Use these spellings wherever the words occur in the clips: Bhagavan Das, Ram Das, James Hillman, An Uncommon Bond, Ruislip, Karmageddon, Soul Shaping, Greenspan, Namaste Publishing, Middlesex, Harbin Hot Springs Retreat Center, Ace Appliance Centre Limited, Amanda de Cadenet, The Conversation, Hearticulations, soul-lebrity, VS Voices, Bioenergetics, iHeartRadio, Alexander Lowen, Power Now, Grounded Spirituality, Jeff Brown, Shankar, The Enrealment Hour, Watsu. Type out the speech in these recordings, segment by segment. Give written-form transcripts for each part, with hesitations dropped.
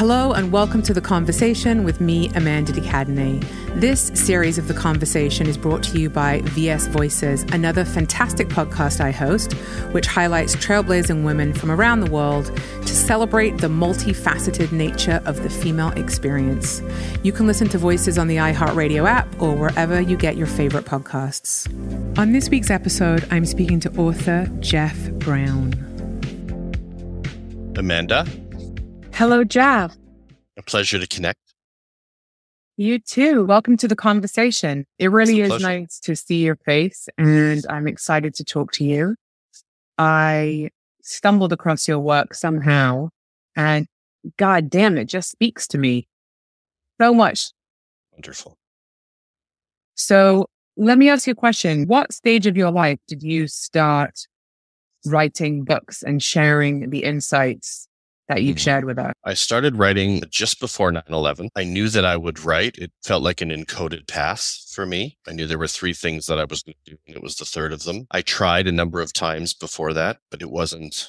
Hello and welcome to The Conversation with me, Amanda de Cadenet. This series of The Conversation is brought to you by VS Voices, another fantastic podcast I host, which highlights trailblazing women from around the world to celebrate the multifaceted nature of the female experience. You can listen to Voices on the iHeartRadio app or wherever you get your favorite podcasts. On this week's episode, I'm speaking to author Jeff Brown. Amanda? Hello, Jeff. A pleasure to connect. You too. Welcome to The Conversation. It really is nice to see your face, and I'm excited to talk to you. I stumbled across your work somehow, and God damn, it just speaks to me so much. Wonderful. So let me ask you a question. What stage of your life did you start writing books and sharing the insights that you've shared with us? I started writing just before 9/11. I knew that I would write. It felt like an encoded path for me. I knew there were three things that I was going to do, and it was the third of them. I tried a number of times before that, but it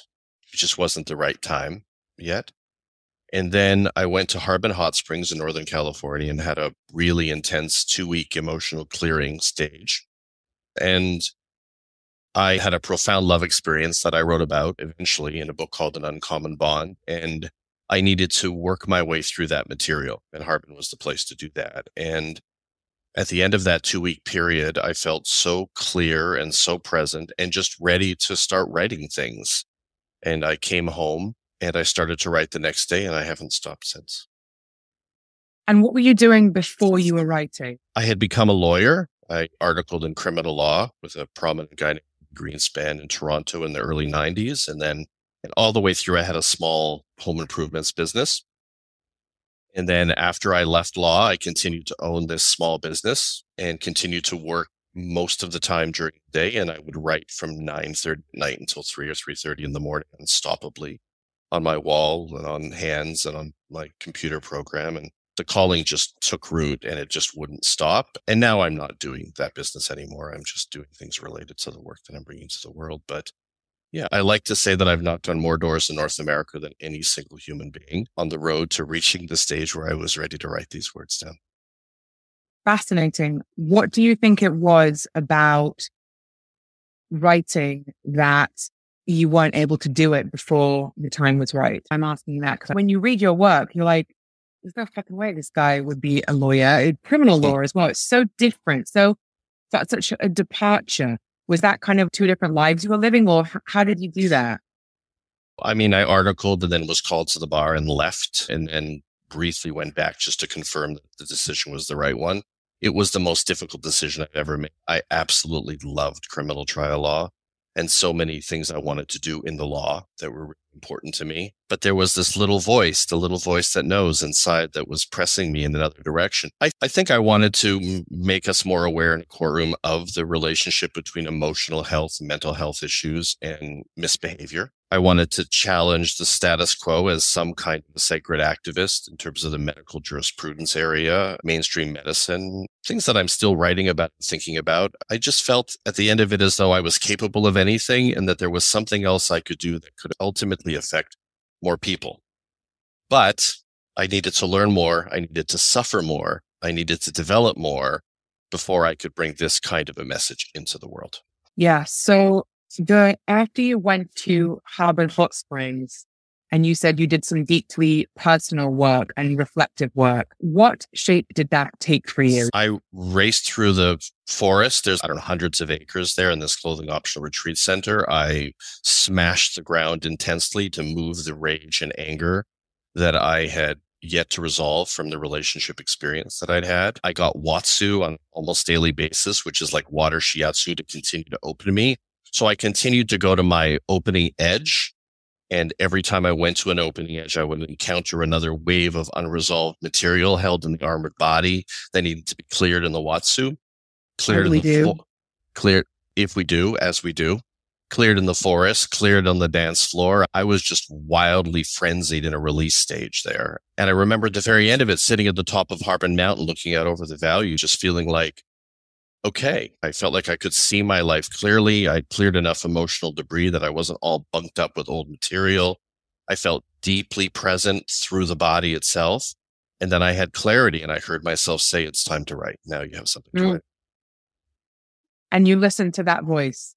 just wasn't the right time yet. And then I went to Harbin Hot Springs in Northern California and had a really intense 2-week emotional clearing stage. And I had a profound love experience that I wrote about eventually in a book called An Uncommon Bond, and I needed to work my way through that material, and Harbin was the place to do that. And at the end of that 2-week period, I felt so clear and so present and just ready to start writing things. And I came home and I started to write the next day, and I haven't stopped since. And what were you doing before you were writing? I had become a lawyer. I articled in criminal law with a prominent guy named Greenspan in Toronto in the early 90s. And then all the way through, I had a small home improvements business. And then after I left law, I continued to own this small business and continued to work most of the time during the day. And I would write from 9:30 at night until 3 or 3:30 in the morning unstoppably on my wall and on hands and on my computer program. And the calling just took root, and it just wouldn't stop. And now I'm not doing that business anymore. I'm just doing things related to the work that I'm bringing to the world. But yeah, I like to say that I've knocked on more doors in North America than any single human being on the road to reaching the stage where I was ready to write these words down. Fascinating. What do you think it was about writing that you weren't able to do it before the time was right? I'm asking that because when you read your work, you're like, there's no fucking way this guy would be a lawyer. Criminal law as well. It's so different. So that's such a departure. Was that kind of two different lives you were living, or how did you do that? I mean, I articled and then was called to the bar and left, and then briefly went back just to confirm that the decision was the right one. It was the most difficult decision I've ever made. I absolutely loved criminal trial law and so many things I wanted to do in the law that were important to me. But there was this little voice, the little voice that knows inside, that was pressing me in another direction. I think I wanted to make us more aware in the courtroom of the relationship between emotional health, mental health issues, and misbehavior. I wanted to challenge the status quo as some kind of sacred activist in terms of the medical jurisprudence area, mainstream medicine, things that I'm still writing about and thinking about. I just felt at the end of it as though I was capable of anything, and that there was something else I could do that could ultimately affect more people. But I needed to learn more. I needed to suffer more. I needed to develop more before I could bring this kind of a message into the world. Yeah. So after you went to Harbin Hot Springs and you said you did some deeply personal work and reflective work, what shape did that take for you? I raced through the forest. There's, hundreds of acres there in this clothing optional retreat center. I smashed the ground intensely to move the rage and anger that I had yet to resolve from the relationship experience that I'd had. I got Watsu on an almost daily basis, which is like water shiatsu, to continue to open me. So I continued to go to my opening edge. And every time I went to an opening edge, I would encounter another wave of unresolved material held in the armored body that needed to be cleared in the Watsu. Cleared in the forest, cleared on the dance floor. I was just wildly frenzied in a release stage there. And I remember at the very end of it, sitting at the top of Harbin Mountain, looking out over the valley, just feeling like, okay, I felt like I could see my life clearly. I cleared enough emotional debris that I wasn't all bunked up with old material. I felt deeply present through the body itself. And then I had clarity and I heard myself say, it's time to write. Now you have something to write. And you listened to that voice.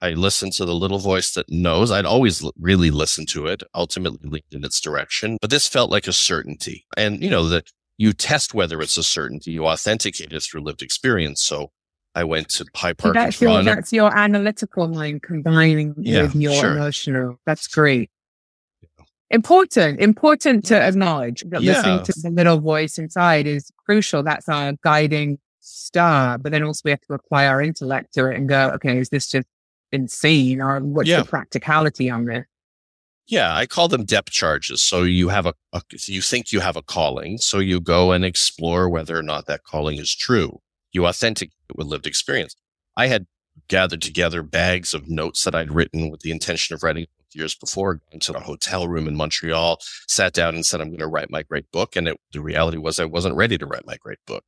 I listened to the little voice that knows. I'd always really listened to it, ultimately leaned in its direction. But this felt like a certainty. And, you know, that you test whether it's a certainty. You authenticate it through lived experience. So I went to High Park. That's your analytical mind combining with your emotional. That's great. Yeah. Important to acknowledge that listening to the little voice inside is crucial. That's our guiding star. But then also we have to apply our intellect to it and go, okay, is this just insane, or what's the practicality on it? Yeah, I call them depth charges. So you have you think you have a calling, so you go and explore whether or not that calling is true. You authenticate it with lived experience. I had gathered together bags of notes that I'd written with the intention of writing years before, gone to a hotel room in Montreal, sat down and said, I'm going to write my great book. And the reality was I wasn't ready to write my great book.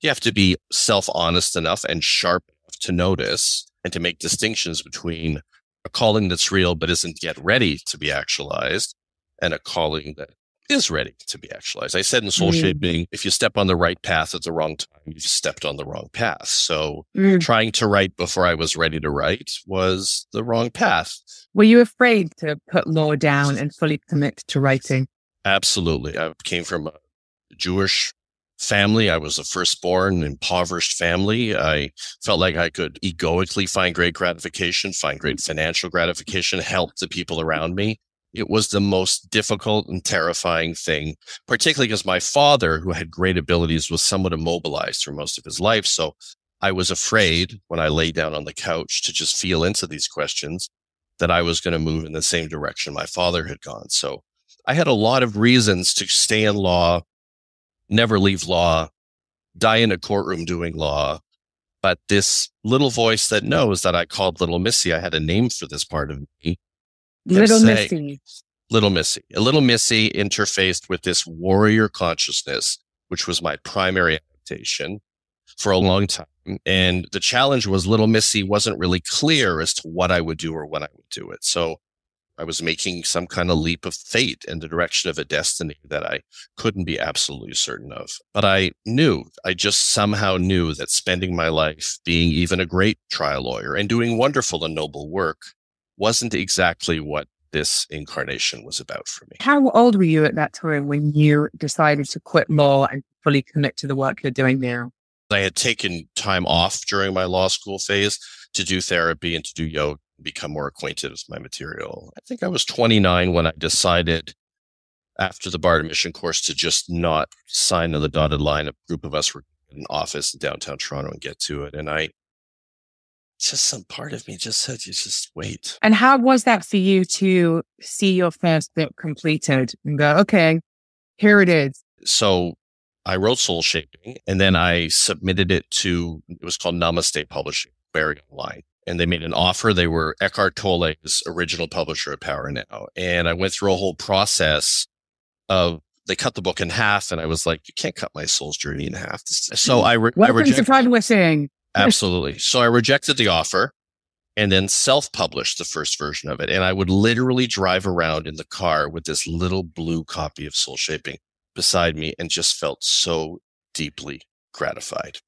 You have to be self-honest enough and sharp enough to notice and to make distinctions between a calling that's real but isn't yet ready to be actualized and a calling that is ready to be actualized. I said in Soul Shaping, if you step on the right path at the wrong time, you've stepped on the wrong path. So trying to write before I was ready to write was the wrong path. Were you afraid to put law down and fully commit to writing? Absolutely. I came from a Jewish family. I was the firstborn, impoverished family. I felt like I could egoically find great gratification, find great financial gratification, help the people around me. It was the most difficult and terrifying thing, particularly because my father, who had great abilities, was somewhat immobilized for most of his life. So I was afraid when I lay down on the couch to just feel into these questions that I was going to move in the same direction my father had gone. So I had a lot of reasons to stay in law, never leave law, die in a courtroom doing law. But this little voice that knows, that I called Little Missy, I had a name for this part of me. Little Missy interfaced with this warrior consciousness, which was my primary adaptation for a long time. And the challenge was Little Missy wasn't really clear as to what I would do or when I would do it. So I was making some kind of leap of fate in the direction of a destiny that I couldn't be absolutely certain of. But I just somehow knew that spending my life being even a great trial lawyer and doing wonderful and noble work wasn't exactly what this incarnation was about for me. How old were you at that time when you decided to quit law and fully commit to the work you're doing now? I had taken time off during my law school phase to do therapy and to do yoga, become more acquainted with my material. I think I was 29 when I decided after the bar admission course to just not sign on the dotted line. A group of us were in an office in downtown Toronto and get to it. And just some part of me just said, you just wait. And how was that for you to see your first book completed and go, okay, here it is? So I wrote Soul Shaping and then I submitted it to, it was called Namaste Publishing, very online. And they made an offer. They were Eckhart Tolle's original publisher at Power Now. And I went through a whole process of, they cut the book in half. And I was like, you can't cut my soul's journey in half. So I rejected. Absolutely. So I rejected the offer and then self-published the first version of it. And I would literally drive around in the car with this little blue copy of Soul Shaping beside me and just felt so deeply gratified.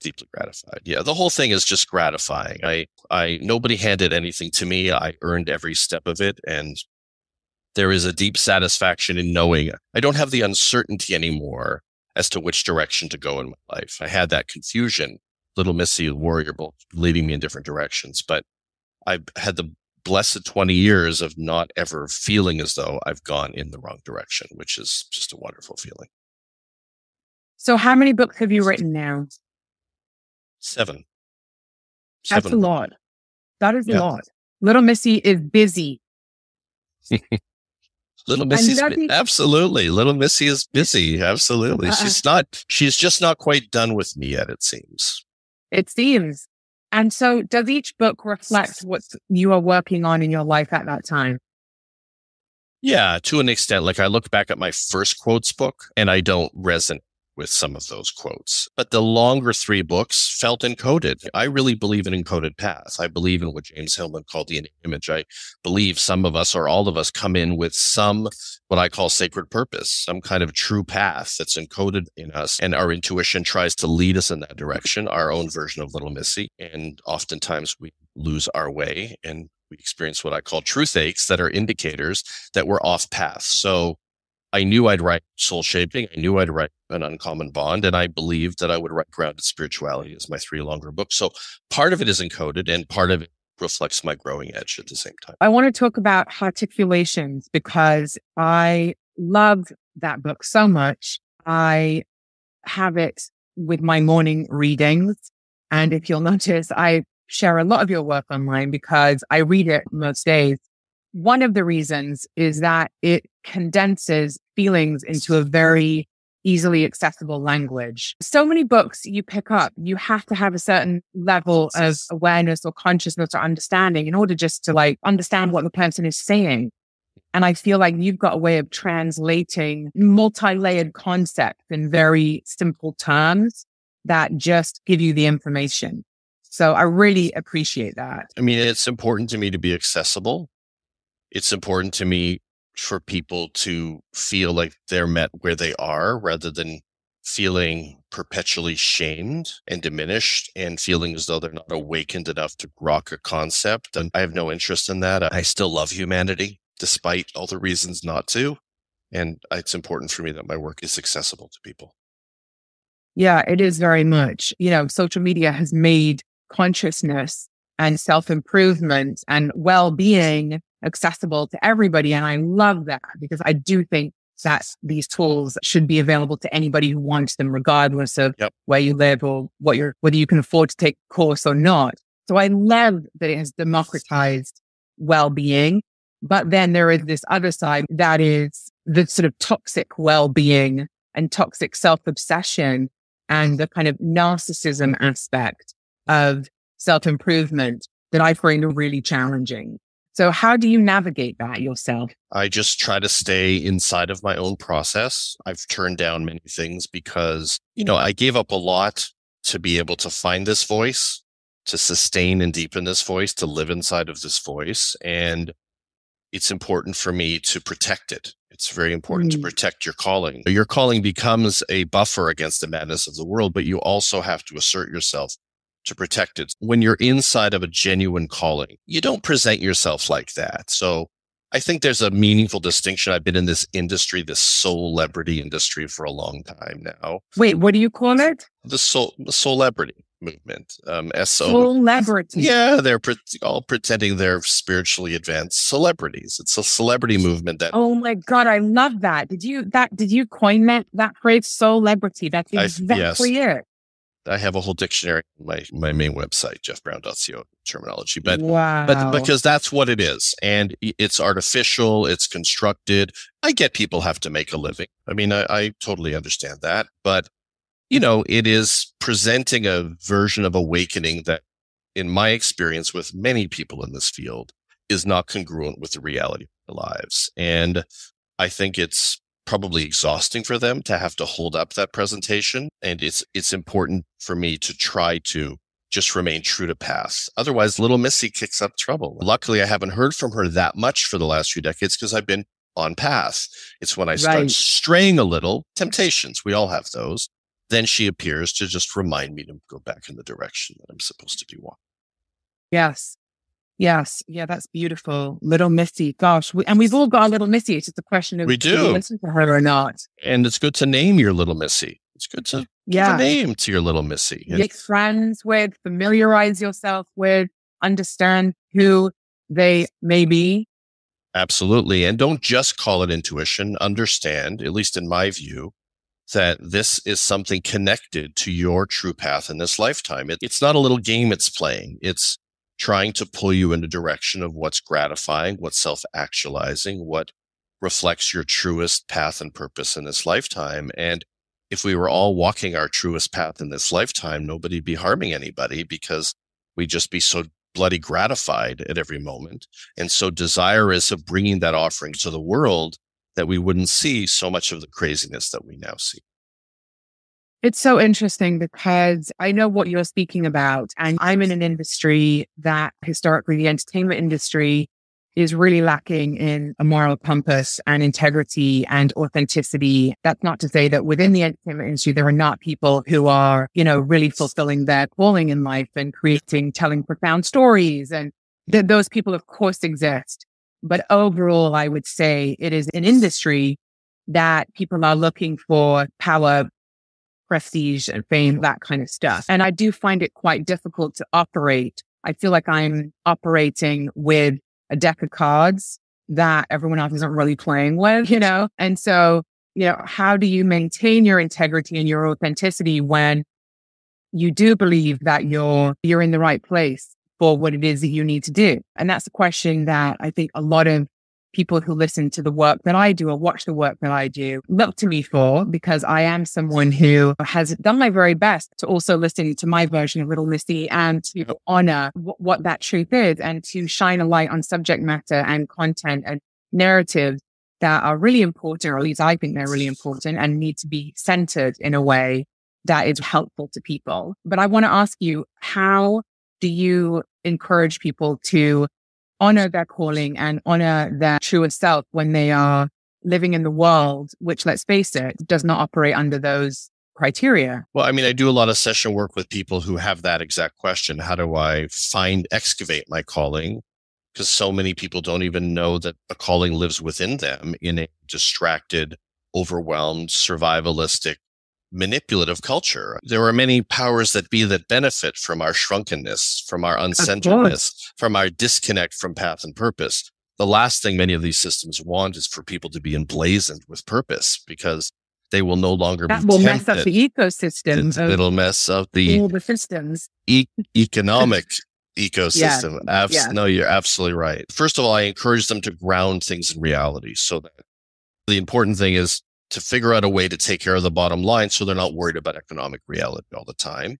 Deeply gratified. Yeah, the whole thing is just gratifying. Nobody handed anything to me. I earned every step of it. And there is a deep satisfaction in knowing I don't have the uncertainty anymore as to which direction to go in my life. I had that confusion, Little Missy, the warrior, leading me in different directions. But I had the blessed 20 years of not ever feeling as though I've gone in the wrong direction, which is just a wonderful feeling. So how many books have you written now? 7. That's a lot. That is a lot. Little Missy is busy. Little Missy is busy. Absolutely. She's just not quite done with me yet, it seems. It seems. And so does each book reflect what you are working on in your life at that time? Yeah, to an extent. Like I look back at my first quotes book and I don't resonate with some of those quotes. But the longer three books felt encoded. I really believe in encoded paths. I believe in what James Hillman called the image. I believe some of us or all of us come in with some, what I call sacred purpose, some kind of true path that's encoded in us. And our intuition tries to lead us in that direction, our own version of Little Missy. And oftentimes we lose our way and we experience what I call truth aches that are indicators that we're off path. So I knew I'd write Soul Shaping. I knew I'd write An Uncommon Bond. And I believed that I would write Grounded Spirituality as my three longer books. So part of it is encoded and part of it reflects my growing edge at the same time. I want to talk about Hearticulations because I loved that book so much. I have it with my morning readings. And if you'll notice, I share a lot of your work online because I read it most days. One of the reasons is that it condenses feelings into a very easily accessible language. So many books you pick up, you have to have a certain level of awareness or consciousness or understanding in order just to like understand what the person is saying. And I feel like you've got a way of translating multi-layered concepts in very simple terms that just give you the information. So I really appreciate that. I mean, it's important to me to be accessible. It's important to me for people to feel like they're met where they are rather than feeling perpetually shamed and diminished and feeling as though they're not awakened enough to grok a concept. And I have no interest in that. I still love humanity despite all the reasons not to. And it's important for me that my work is accessible to people. Yeah, it is very much. You know, social media has made consciousness and self-improvement and well-being accessible to everybody. And I love that because I do think that these tools should be available to anybody who wants them, regardless of where you live or what you're, whether you can afford to take a course or not. So I love that it has democratized well-being. But then there is this other side that is the sort of toxic well-being and toxic self-obsession and the kind of narcissism aspect of self-improvement that I find really challenging. So how do you navigate that yourself? I just try to stay inside of my own process. I've turned down many things because, you know, I gave up a lot to be able to find this voice, to sustain and deepen this voice, to live inside of this voice. And it's important for me to protect it. It's very important to protect your calling. Your calling becomes a buffer against the madness of the world, but you also have to assert yourself to protect it. When you're inside of a genuine calling, you don't present yourself like that. So I think there's a meaningful distinction. I've been in this industry, this soul-lebrity industry for a long time now. Wait, what do you call it? The soul-lebrity movement. Soul-lebrity. Yeah, they're all pretending they're spiritually advanced celebrities. It's a celebrity movement that... Oh my God, I love that. Did you coin that phrase, soul-lebrity? That's exactly it. I have a whole dictionary on my main website, jeffbrown.co terminology, but because that's what it is. And it's artificial, it's constructed. I get people have to make a living. I mean, I totally understand that, but you know, it is presenting a version of awakening that in my experience with many people in this field is not congruent with the reality of their lives. And I think it's probably exhausting for them to have to hold up that presentation. And it's important for me to try to just remain true to path. Otherwise, Little Missy kicks up trouble. Luckily, I haven't heard from her that much for the last few decades because I've been on path. It's when I start straying a little, temptations, we all have those. Then she appears to just remind me to go back in the direction that I'm supposed to be walking. Yes. Yeah, that's beautiful. Little Missy. Gosh. And we've all got a Little Missy. It's just a question of do you listen to her or not. And it's good to name your Little Missy. It's good to give a name to your Little Missy. Make friends with, familiarize yourself with, understand who they may be. Absolutely. And don't just call it intuition. Understand, at least in my view, that this is something connected to your true path in this lifetime. It's not a little game it's playing. It's trying to pull you in the direction of what's gratifying, what's self-actualizing, what reflects your truest path and purpose in this lifetime. And if we were all walking our truest path in this lifetime, nobody'd be harming anybody because we'd just be so bloody gratified at every moment and so desirous of bringing that offering to the world that we wouldn't see so much of the craziness that we now see. It's so interesting because I know what you're speaking about, and I'm in an industry that historically the entertainment industry is really lacking in a moral compass and integrity and authenticity. That's not to say that within the entertainment industry, there are not people who are, really fulfilling their calling in life and telling profound stories. And those people, of course, exist. But overall, I would say it is an industry that people are looking for power, prestige, and fame, that kind of stuff. And I do find it quite difficult to operate. I feel like I'm operating with a deck of cards that everyone else isn't really playing with, And so, how do you maintain your integrity and your authenticity when you do believe that you're in the right place for what it is that you need to do? And that's a question that I think a lot of people who listen to the work that I do or watch the work that I do look to me for, because I am someone who has done my very best to also listen to my version of Little Missy and to honor what that truth is and to shine a light on subject matter and content and narratives that are really important, or at least I think they're really important and need to be centered in a way that is helpful to people. But I want to ask you, how do you encourage people to honor their calling and honor their truest self when they are living in the world, which, let's face it, does not operate under those criteria? Well, I do a lot of session work with people who have that exact question. How do I excavate my calling? Because so many people don't even know that a calling lives within them in a distracted, overwhelmed, survivalistic, manipulative culture. There are many powers that be that benefit from our shrunkenness, from our uncenteredness, from our disconnect from path and purpose. The last thing many of these systems want is for people to be emblazoned with purpose, because they will no longer be tempted. That will mess up the ecosystems. It'll mess up the systems. Economic ecosystem. Yeah. No, you're absolutely right. First of all, I encourage them to ground things in reality, so that the important thing is to figure out a way to take care of the bottom line so they're not worried about economic reality all the time.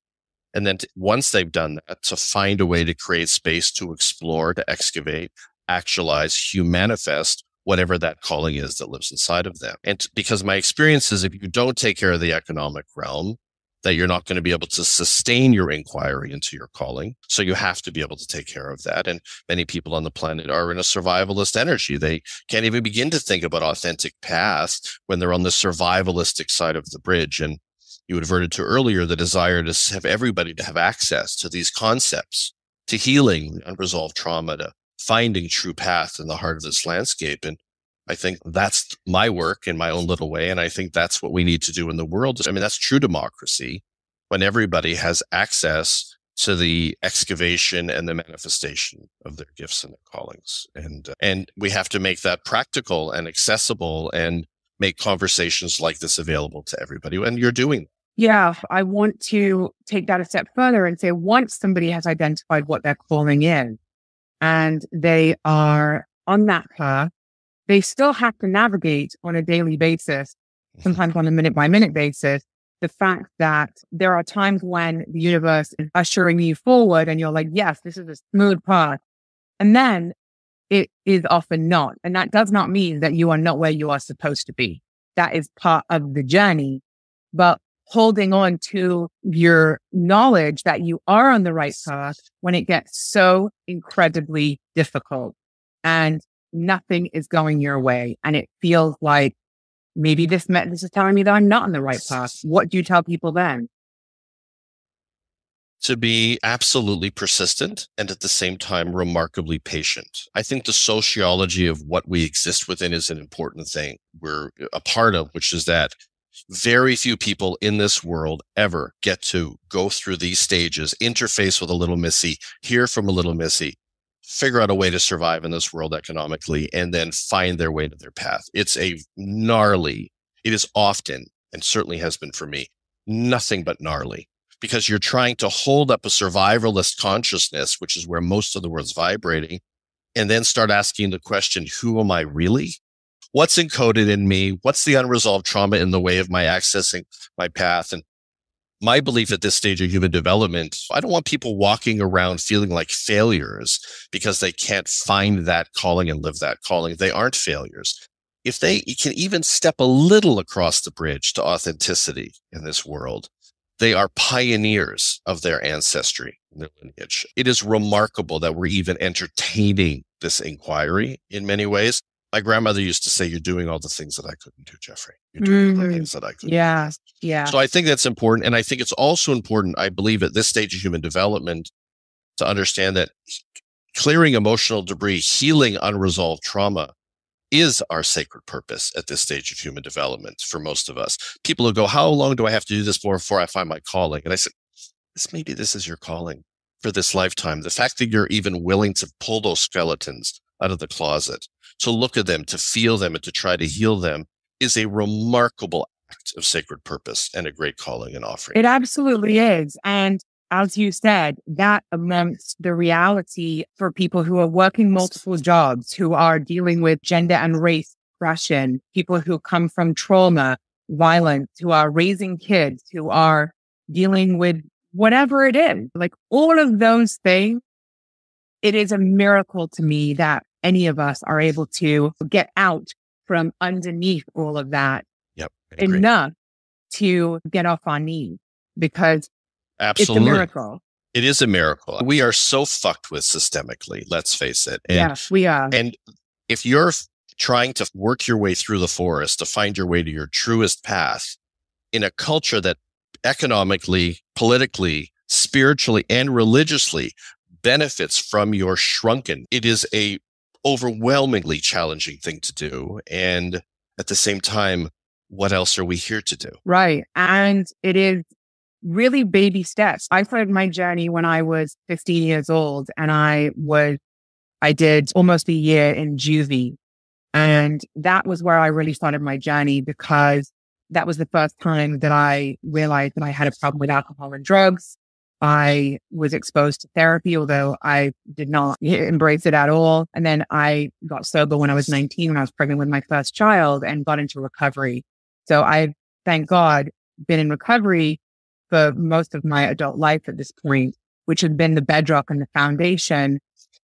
And then once they've done that, to find a way to create space to explore, to excavate, actualize, manifest whatever that calling is that lives inside of them. And because my experience is, if you don't take care of the economic realm, that you're not going to be able to sustain your inquiry into your calling. So you have to be able to take care of that. And many people on the planet are in a survivalist energy. They can't even begin to think about authentic path when they're on the survivalistic side of the bridge. And you adverted to earlier the desire to have everybody to have access to these concepts, to healing unresolved trauma, to finding true path in the heart of this landscape. And I think that's my work in my own little way. And I think that's what we need to do in the world. That's true democracy, when everybody has access to the excavation and the manifestation of their gifts and their callings. And we have to make that practical and accessible and make conversations like this available to everybody. And you're doing that. Yeah, I want to take that a step further and say, once somebody has identified what their calling is and they are on that path, they still have to navigate on a daily basis, sometimes on a minute-by-minute basis, the fact that there are times when the universe is ushering you forward and you're like, yes, this is a smooth path. And then it is often not. And that does not mean that you are not where you are supposed to be. That is part of the journey. But holding on to your knowledge that you are on the right path when it gets so incredibly difficult and nothing is going your way, and it feels like maybe this is telling me that I'm not on the right path. What do you tell people then? To be absolutely persistent and at the same time remarkably patient. I think the sociology of what we exist within is an important thing we're a part of, which is that very few people in this world ever get to go through these stages, interface with a Little Missy, hear from a Little Missy, figure out a way to survive in this world economically, and then find their way to their path. It is often, and certainly has been for me, nothing but gnarly, because you're trying to hold up a survivalist consciousness, which is where most of the world's vibrating, and then start asking the question, who am I really? What's encoded in me? What's the unresolved trauma in the way of my accessing my path? And my belief at this stage of human development, I don't want people walking around feeling like failures because they can't find that calling and live that calling. They aren't failures. If they can even step a little across the bridge to authenticity in this world, They are pioneers of their ancestry and their lineage. It is remarkable that we're even entertaining this inquiry in many ways. My grandmother used to say, you're doing all the things that I couldn't do, Jeffrey. You're doing all the things that I couldn't do. Yeah. So I think that's important. And I think it's also important, I believe, at this stage of human development to understand that clearing emotional debris, healing unresolved trauma is our sacred purpose at this stage of human development for most of us. People who go, how long do I have to do this for before I find my calling? And I said, maybe this is your calling for this lifetime. The fact that you're even willing to pull those skeletons out of the closet, to look at them, to feel them, and to try to heal them is a remarkable act of sacred purpose and a great calling and offering. It absolutely is. And as you said, that amongst the reality for people who are working multiple jobs, who are dealing with gender and race oppression, people who come from trauma, violence, who are raising kids, who are dealing with whatever it is, like all of those things, it is a miracle to me that any of us are able to get out from underneath all of that enough to get off our knees, because absolutely, it's a miracle. It is a miracle. We are so fucked with systemically, let's face it. And, yes, we are. And if you're trying to work your way through the forest to find your way to your truest path in a culture that economically, politically, spiritually, and religiously benefits from your shrunken, it is a overwhelmingly challenging thing to do. And at the same time, what else are we here to do? Right. And it is really baby steps. I started my journey when I was 15 years old, and I did almost a year in juvie. And that was where I really started my journey, because that was the first time that I realized that I had a problem with alcohol and drugs. I was exposed to therapy, although I did not embrace it at all. And then I got sober when I was 19, when I was pregnant with my first child, and got into recovery. So I've, thank God, been in recovery for most of my adult life at this point, which has been the bedrock and the foundation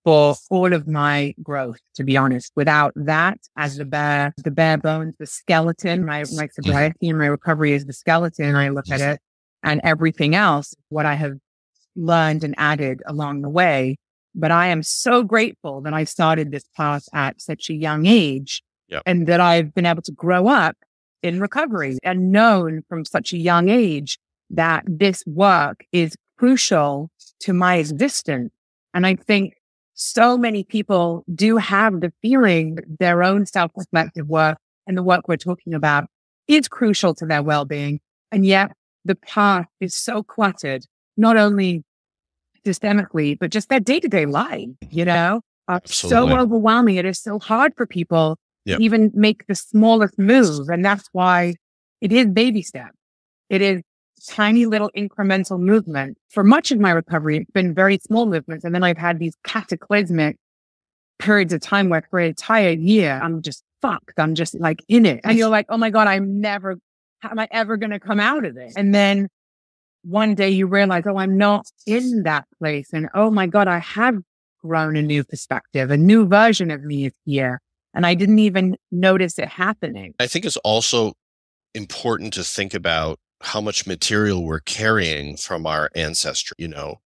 for all of my growth, to be honest. Without that as the bare bones, the skeleton, my sobriety and my recovery is the skeleton. I look at it, and everything else, what I have learned and added along the way. But I am so grateful that I started this path at such a young age, and that I've been able to grow up in recovery and known from such a young age that this work is crucial to my existence. And I think so many people do have the feeling their own self-reflective work and the work we're talking about is crucial to their well-being. And yet the path is so cluttered, not only systemically, but just their day-to-day life, you know, are so overwhelming. It is so hard for people to even make the smallest move. And that's why it is baby steps. It is tiny little incremental movement. For much of my recovery, it's been very small movements. And then I've had these cataclysmic periods of time where for an entire year, I'm just fucked. I'm just like in it. And you're like, oh my God, how am I ever going to come out of this? And then one day you realize, oh, I'm not in that place. And oh my God, I have grown a new perspective. A new version of me is here. And I didn't even notice it happening. I think it's also important to think about how much material we're carrying from our ancestry, you know?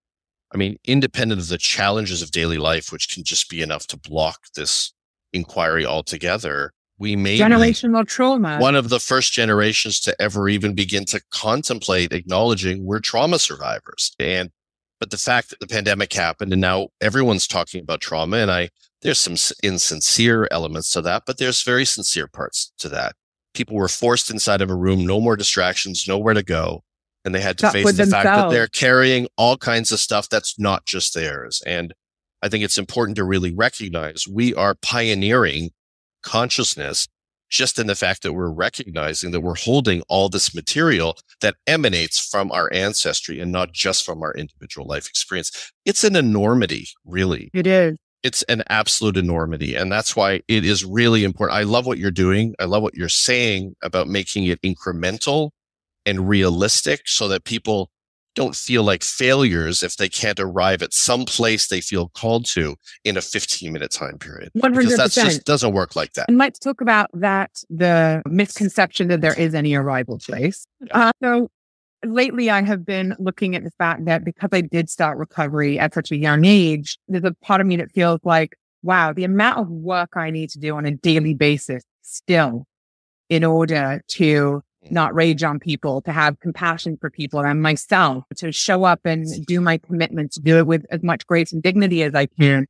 I mean, independent of the challenges of daily life, which can just be enough to block this inquiry altogether, we may generational trauma. One of the first generations to ever even begin to contemplate acknowledging we're trauma survivors. But the fact that the pandemic happened and now everyone's talking about trauma, and there's some insincere elements to that, but there's very sincere parts to that. People were forced inside of a room, no more distractions, nowhere to go. And they had to face the fact that they're carrying all kinds of stuff that's not just theirs. And I think it's important to really recognize we are pioneering consciousness just in the fact that we're recognizing that we're holding all this material that emanates from our ancestry and not just from our individual life experience. It's an enormity, really. It is. It's an absolute enormity. And that's why it is really important. I love what you're doing. I love what you're saying about making it incremental and realistic so that people don't feel like failures if they can't arrive at some place they feel called to in a 15-minute time period. 100%. Because that just doesn't work like that. And let's talk about that, the misconception that there is any arrival place. Yeah. So lately I have been looking at the fact that because I did start recovery at such a young age, there's a part of me that feels like, wow, the amount of work I need to do on a daily basis still in order to not rage on people, to have compassion for people and myself, to show up and do my commitment, to do it with as much grace and dignity as I can.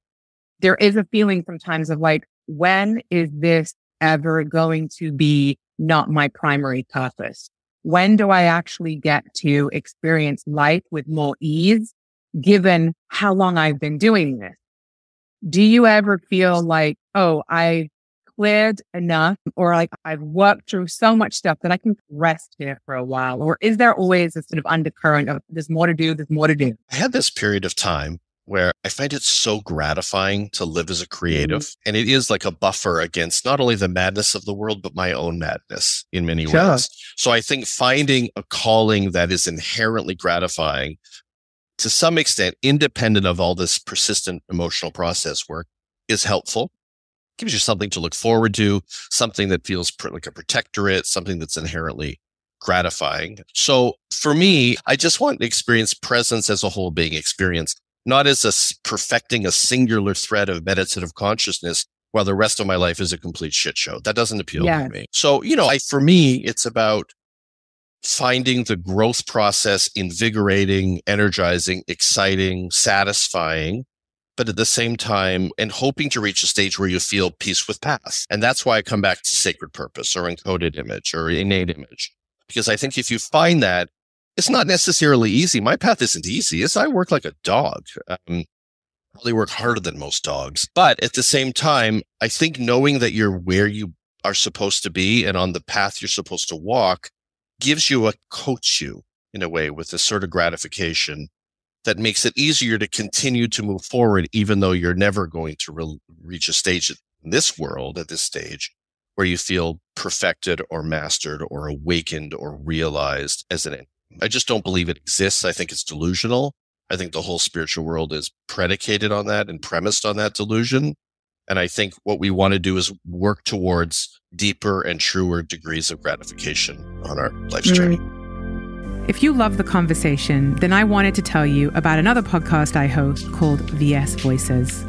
There is a feeling sometimes of like, when is this ever going to be not my primary purpose? When do I actually get to experience life with more ease, given how long I've been doing this? Do you ever feel like, oh, I've cleared enough, or like I've worked through so much stuff that I can rest here for a while? Or is there always a sort of undercurrent of there's more to do, there's more to do? I had this period of time where I find it so gratifying to live as a creative. Mm-hmm. And it is like a buffer against not only the madness of the world, but my own madness in many ways. So I think finding a calling that is inherently gratifying to some extent, independent of all this persistent emotional process work, is helpful. It gives you something to look forward to, something that feels like a protectorate, something that's inherently gratifying. So for me, I just want to experience presence as a whole being experience, not as perfecting a singular thread of meditative consciousness while the rest of my life is a complete shit show. That doesn't appeal to me. So, you know, for me, it's about finding the growth process invigorating, energizing, exciting, satisfying, but at the same time, and hoping to reach a stage where you feel peace with path. And that's why I come back to sacred purpose or encoded image or innate image, because I think if you find that, it's not necessarily easy. My path isn't easy. I work like a dog. Probably work harder than most dogs. But at the same time, I think knowing that you're where you are supposed to be and on the path you're supposed to walk gives you coats you in a way with a sort of gratification that makes it easier to continue to move forward, even though you're never going to reach a stage in this world at this stage where you feel perfected or mastered or awakened or realized as an end. I just don't believe it exists. I think it's delusional. I think the whole spiritual world is predicated on that and premised on that delusion. And I think what we want to do is work towards deeper and truer degrees of gratification on our life's journey. If you love The Conversation, then I wanted to tell you about another podcast I host called VS Voices.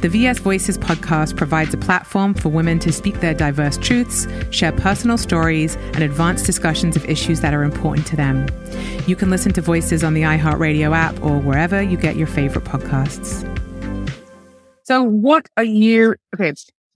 The VS Voices podcast provides a platform for women to speak their diverse truths, share personal stories, and advance discussions of issues that are important to them. You can listen to Voices on the iHeartRadio app or wherever you get your favorite podcasts. So what are you,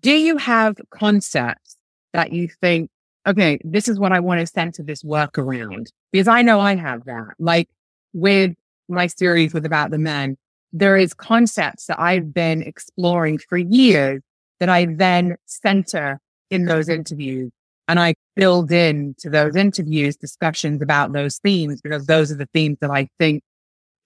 do you have concepts that you think, okay, this is what I want to send to this workaround? Because I know I have that. Like with my series with About the Men, there is concepts that I've been exploring for years that I then center in those interviews. And I build into those interviews discussions about those themes, because those are the themes that I think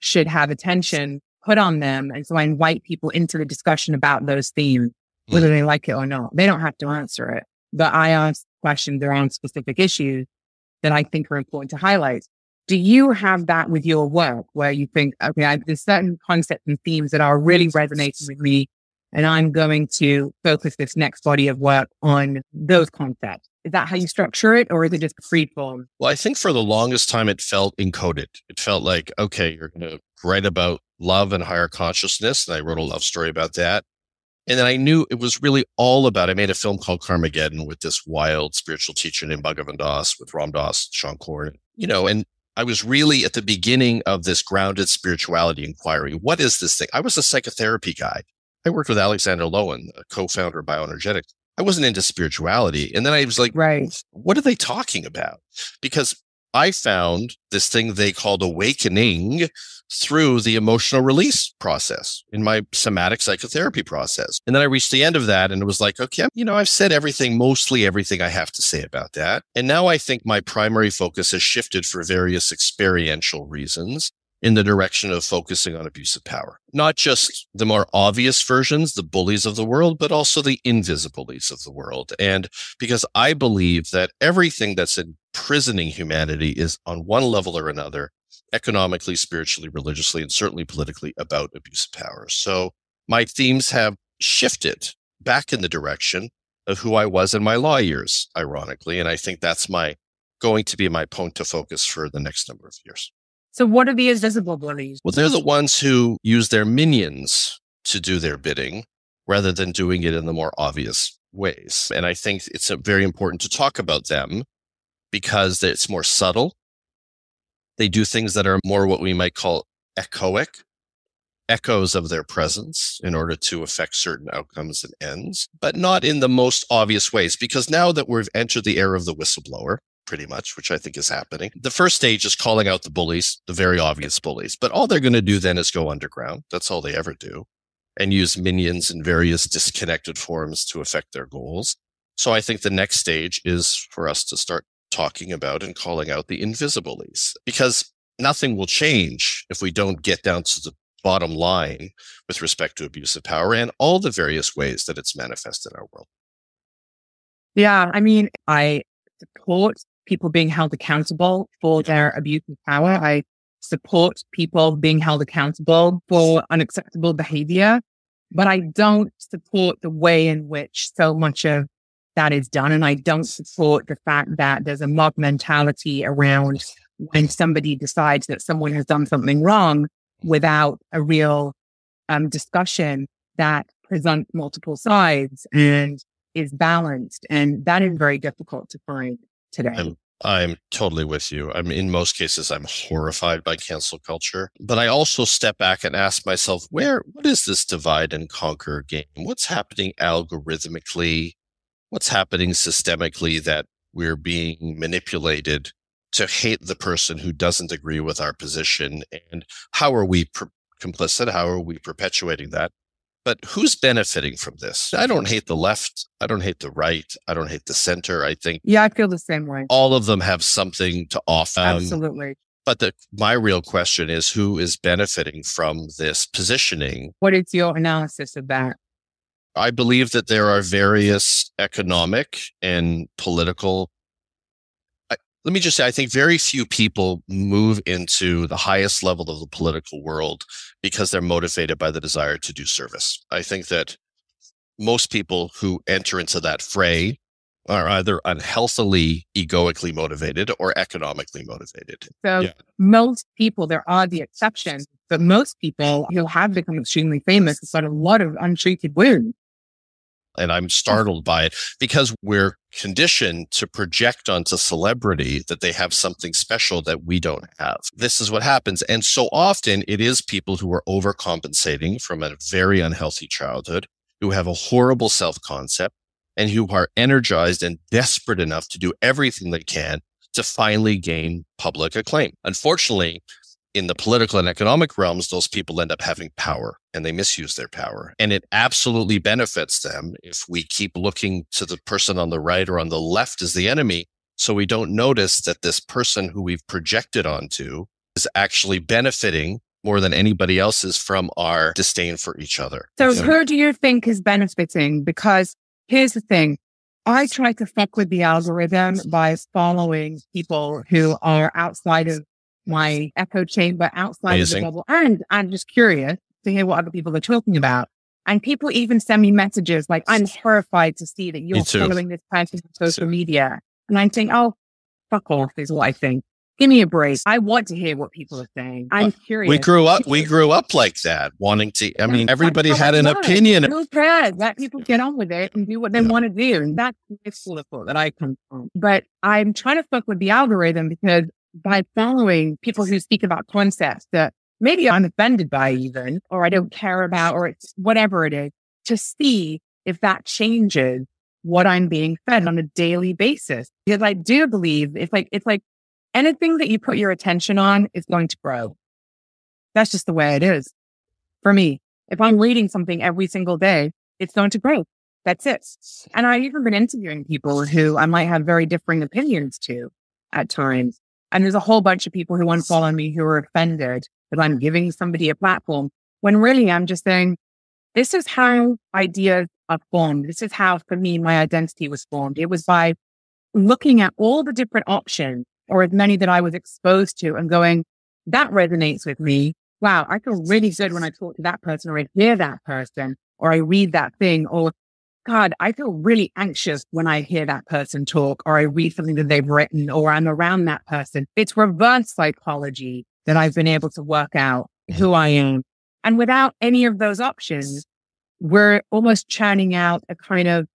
should have attention put on them. And so I invite people into the discussion about those themes, whether they like it or not. They don't have to answer it, but I ask questions around specific issues that I think are important to highlight. Do you have that with your work where you think, okay, there's certain concepts and themes that are really resonating with me, and I'm going to focus this next body of work on those concepts? Is that how you structure it, or is it just free form? Well, I think for the longest time, it felt encoded. It felt like, okay, you're going to write about love and higher consciousness. And I wrote a love story about that. And then I knew it was really all about, I made a film called Karmageddon with this wild spiritual teacher named Bhagavan Das, with Ram Das, Shankar, you know, and I was really at the beginning of this grounded spirituality inquiry. What is this thing? I was a psychotherapy guy. I worked with Alexander Lowen, a co-founder of Bioenergetics. I wasn't into spirituality. And then I was like, what are they talking about? Because I found this thing they called awakening through the emotional release process in my somatic psychotherapy process. And then I reached the end of that and it was like, okay, you know, I've said everything, mostly everything I have to say about that. And now I think my primary focus has shifted for various experiential reasons in the direction of focusing on abuse of power. Not just the more obvious versions, the bullies of the world, but also the invisibilities of the world. And because I believe that everything that's imprisoning humanity is on one level or another, economically, spiritually, religiously, and certainly politically, about abuse of power. So my themes have shifted back in the direction of who I was in my law years, ironically. And I think that's my going to be my point to focus for the next number of years. So what are the invisible bullies? Well, they're the ones who use their minions to do their bidding rather than doing it in the more obvious ways. And I think it's very important to talk about them because it's more subtle. They do things that are more what we might call echoic, echoes of their presence in order to affect certain outcomes and ends, but not in the most obvious ways. Because now that we've entered the era of the whistleblower, pretty much, which I think is happening. The first stage is calling out the bullies, the very obvious bullies. But all they're going to do then is go underground. That's all they ever do. And use minions in various disconnected forms to affect their goals. So I think the next stage is for us to start talking about and calling out the invisibilities. Because nothing will change if we don't get down to the bottom line with respect to abuse of power and all the various ways that it's manifested in our world. Yeah, I mean, I support people being held accountable for their abuse of power. I support people being held accountable for unacceptable behavior, but I don't support the way in which so much of that is done. And I don't support the fact that there's a mob mentality around when somebody decides that someone has done something wrong without a real discussion that presents multiple sides and is balanced. And that is very difficult to find today. I'm totally with you. I mean, in most cases, I'm horrified by cancel culture, but I also step back and ask myself, what is this divide and conquer game? What's happening algorithmically? What's happening systemically that we're being manipulated to hate the person who doesn't agree with our position? And how are we complicit? How are we perpetuating that? But who's benefiting from this? I don't hate the left. I don't hate the right. I don't hate the center. I think. Yeah, I feel the same way. All of them have something to offer. Absolutely. But my real question is, who is benefiting from this positioning? What is your analysis of that? I believe that there are various economic and political. Let me just say, I think very few people move into the highest level of the political world because they're motivated by the desire to do service. I think that most people who enter into that fray are either unhealthily egoically motivated or economically motivated. So most people, there are the exceptions, but most people who have become extremely famous have got a lot of untreated wounds. And I'm startled by it because we're conditioned to project onto celebrity that they have something special that we don't have. This is what happens. And so often it is people who are overcompensating from a very unhealthy childhood, who have a horrible self-concept, and who are energized and desperate enough to do everything they can to finally gain public acclaim. Unfortunately, in the political and economic realms, those people end up having power and they misuse their power. And it absolutely benefits them if we keep looking to the person on the right or on the left as the enemy. So we don't notice that this person who we've projected onto is actually benefiting more than anybody else is from our disdain for each other. So who do you think is benefiting? Because here's the thing. I try to fuck with the algorithm by following people who are outside of my echo chamber, outside Amazing. Of the bubble. And I'm just curious to hear what other people are talking about. And people even send me messages like, I'm horrified to see that you're following this person on social media. And I'm saying, oh, fuck off is what I think. Give me a break. I want to hear what people are saying. I'm curious. We grew up like that, wanting to, I mean, everybody had an opinion. It was bad. Let people get on with it and do what they want to do. And that's the school of thought that I come from. But I'm trying to fuck with the algorithm because by following people who speak about concepts that maybe I'm offended by even, or I don't care about, or it's whatever it is, to see if that changes what I'm being fed on a daily basis. Because I do believe it's like anything that you put your attention on is going to grow. That's just the way it is for me. If I'm reading something every single day, it's going to grow. That's it. And I've even been interviewing people who I might have very differing opinions to at times. And there's a whole bunch of people who unfollow me who are offended that I'm giving somebody a platform when really I'm just saying, this is how ideas are formed. This is how, for me, my identity was formed. It was by looking at all the different options or as many that I was exposed to and going, that resonates with me. Wow, I feel really good when I talk to that person or I hear that person or I read that thing or God, I feel really anxious when I hear that person talk, or I read something that they've written, or I'm around that person. It's reverse psychology that I've been able to work out who I am. And without any of those options, we're almost churning out a kind of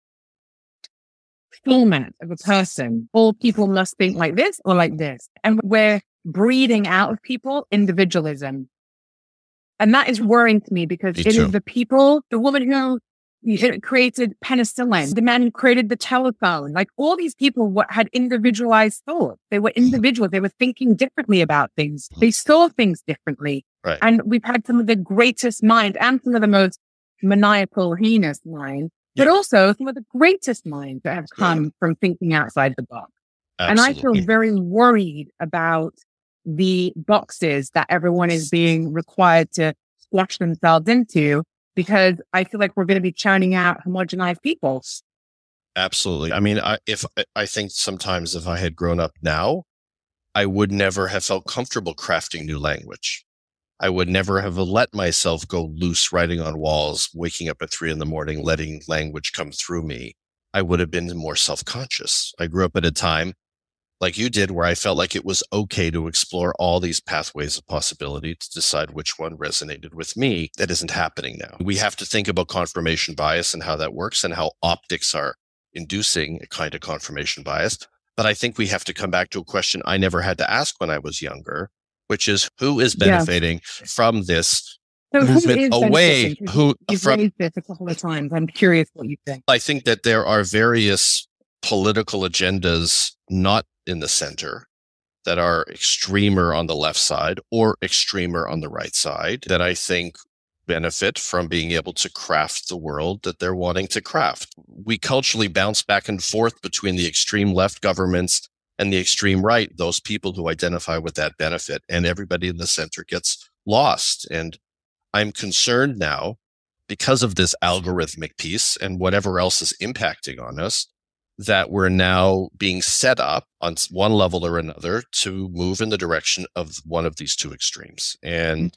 format of a person. All people must think like this or like this. And we're breeding out of people individualism. And that is worrying to me because it is the people, the woman who created penicillin, the man who created the telephone, like all these people had individualized thoughts. They were individuals. They were thinking differently about things. They saw things differently. Right. And we've had some of the greatest minds and some of the most maniacal, heinous minds, but also some of the greatest minds that have come from thinking outside the box. Absolutely. And I feel very worried about the boxes that everyone is being required to squash themselves into, because I feel like we're going to be churning out homogenized people. Absolutely. I mean, I think sometimes if I had grown up now, I would never have felt comfortable crafting new language. I would never have let myself go loose writing on walls, waking up at 3 a.m, letting language come through me. I would have been more self-conscious. I grew up at a time like you did where I felt like it was okay to explore all these pathways of possibility to decide which one resonated with me. That isn't happening now. We have to think about confirmation bias and how that works and how optics are inducing a kind of confirmation bias. But I think we have to come back to a question I never had to ask when I was younger, which is who is benefiting from this movement away? You've raised this a couple of times. I'm curious what you think. I think that there are various political agendas not in the center that are extremer on the left side or extremer on the right side that I think benefit from being able to craft the world that they're wanting to craft. We culturally bounce back and forth between the extreme left governments and the extreme right, those people who identify with that benefit, and everybody in the center gets lost. And I'm concerned now because of this algorithmic piece and whatever else is impacting on us that we're now being set up on one level or another to move in the direction of one of these two extremes. And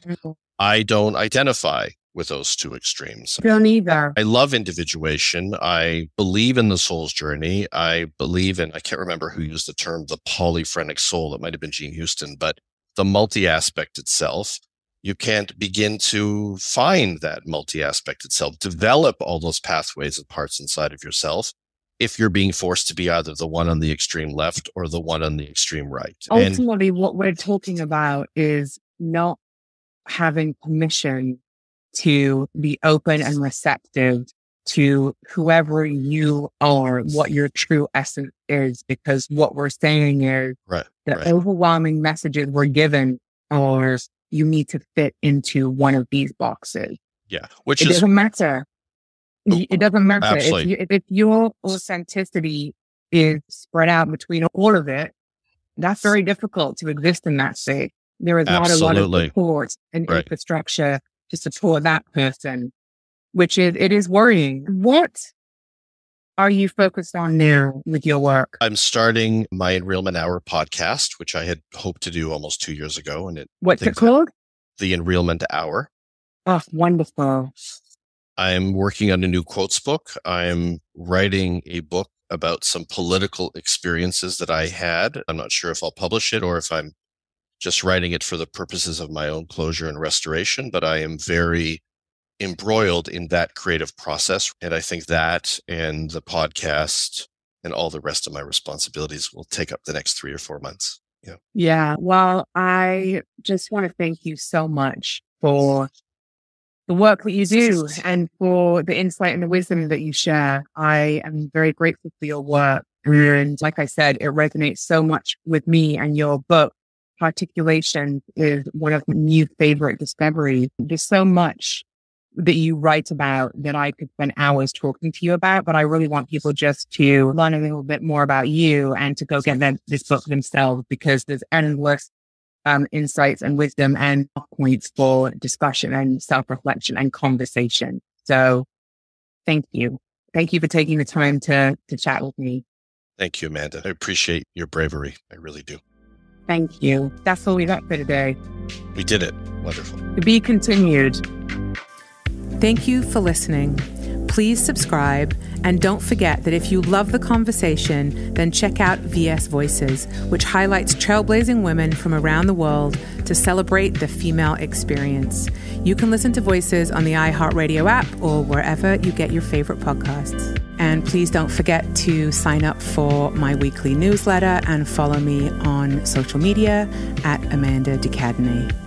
I don't identify with those two extremes. Don't either. I love individuation. I believe in the soul's journey. I believe in, I can't remember who used the term, the polyphrenic soul. It might have been Gene Houston, but the multi-aspect itself. You can't begin to find that multi-aspect itself, develop all those pathways and parts inside of yourself if you're being forced to be either the one on the extreme left or the one on the extreme right. Ultimately, what we're talking about is not having permission to be open and receptive to whoever you are, what your true essence is, because what we're saying is the overwhelming messages we're given are you need to fit into one of these boxes. Yeah, which it doesn't matter. It doesn't matter. Absolutely. If your authenticity is spread out between all of it, that's very difficult to exist in that state. There is not a lot of support and infrastructure to support that person, which is, it is worrying. What are you focused on now with your work? I'm starting my Enrealment Hour podcast, which I had hoped to do almost 2 years ago. And what's it called? The Enrealment Hour. Oh, wonderful. I'm working on a new quotes book. I'm writing a book about some political experiences that I had. I'm not sure if I'll publish it or if I'm just writing it for the purposes of my own closure and restoration, but I am very embroiled in that creative process. And I think that and the podcast and all the rest of my responsibilities will take up the next 3 or 4 months. Yeah. Yeah. Well, I just want to thank you so much for the work that you do and for the insight and the wisdom that you share. I am very grateful for your work. And like I said, it resonates so much with me, and your book, Hearticulations, is one of my new favorite discoveries. There's so much that you write about that I could spend hours talking to you about, but I really want people just to learn a little bit more about you and to go get this book themselves, because there's endless insights and wisdom and points for discussion and self-reflection and conversation. So thank you. Thank you for taking the time to chat with me. Thank you, Amanda. I appreciate your bravery. I really do. Thank you. That's all we got for today. We did it. Wonderful. To be continued. Thank you for listening. Please subscribe, and don't forget that if you love The Conversation, then check out VS Voices, which highlights trailblazing women from around the world to celebrate the female experience. You can listen to Voices on the iHeartRadio app or wherever you get your favorite podcasts. And please don't forget to sign up for my weekly newsletter and follow me on social media at Amanda de Cadenet.